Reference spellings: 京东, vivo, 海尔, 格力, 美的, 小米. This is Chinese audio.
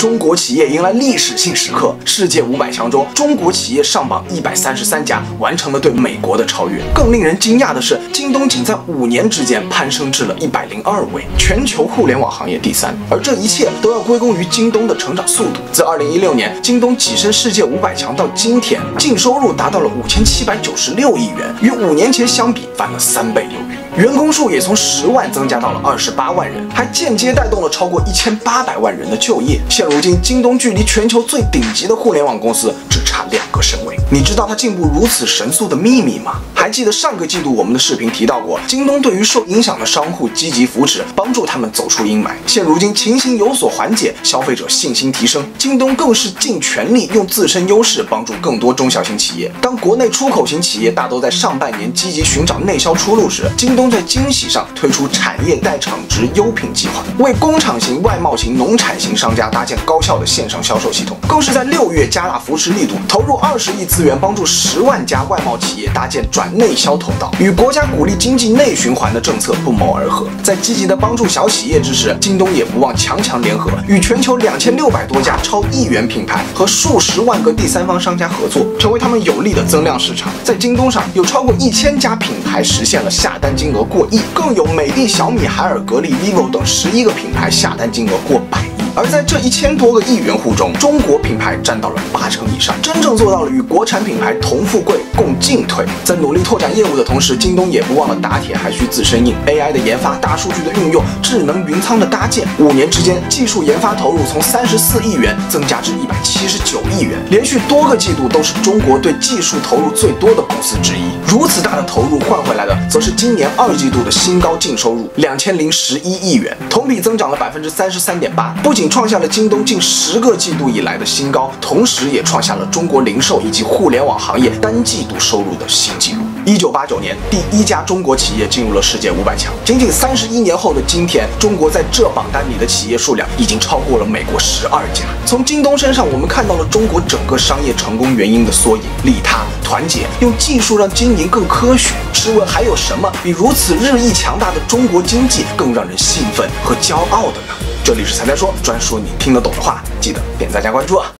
中国企业迎来历史性时刻，世界500强中，中国企业上榜133家，完成了对美国的超越。更令人惊讶的是，京东仅在5年之间攀升至了102位，全球互联网行业第3。而这一切都要归功于京东的成长速度。自2016年京东跻身世界500强到今天，净收入达到了5796亿元，与5年前相比翻了3倍有余。 员工数也从10万增加到了28万人，还间接带动了超过1800万人的就业。现如今，京东距离全球最顶级的互联网公司只差2个身位。你知道它进步如此神速的秘密吗？还记得上个季度我们的视频提到过，京东对于受影响的商户积极扶持，帮助他们走出阴霾。现如今情形有所缓解，消费者信心提升，京东更是尽全力用自身优势帮助更多中小型企业。当国内出口型企业大都在上半年积极寻找内销出路时，京东在惊喜上推出产业带厂直优品计划，为工厂型、外贸型、农产型商家搭建高效的线上销售系统，更是在6月加大扶持力度，投入20亿资源，帮助10万家外贸企业搭建转内销通道，与国家鼓励经济内循环的政策不谋而合。在积极的帮助小企业之时，京东也不忘强联合，与全球2600多家超1亿元品牌和数十万个第三方商家合作，成为他们有力的增量市场。在京东上，有超过1000家品牌实现了下单金额过亿，更有美的、小米、海尔、格力、vivo 等11个品牌下单金额过100亿。 而在这1000多个亿元户中，中国品牌占到了80%以上，真正做到了与国产品牌同富贵、共进退。在努力拓展业务的同时，京东也不忘了打铁还需自身硬。AI 的研发、大数据的运用、智能云仓的搭建，5年之间，技术研发投入从34亿元增加至179亿元，连续多个季度都是中国对技术投入最多的公司之一。如此大的投入换回来的，则是今年2季度的新高净收入2011亿元，同比增长了33.8%，不仅 创下了京东近10个季度以来的新高，同时也创下了中国零售以及互联网行业单季度收入的新纪录。1989年，第1家中国企业进入了世界500强。仅仅31年后的今天，中国在这榜单里的企业数量已经超过了美国12家。从京东身上，我们看到了中国整个商业成功原因的缩影：利他、团结，用技术让经营更科学。试问还有什么比如此日益强大的中国经济更让人兴奋和骄傲的呢？ 这里是才说，专说你听得懂的话，记得点赞加关注啊！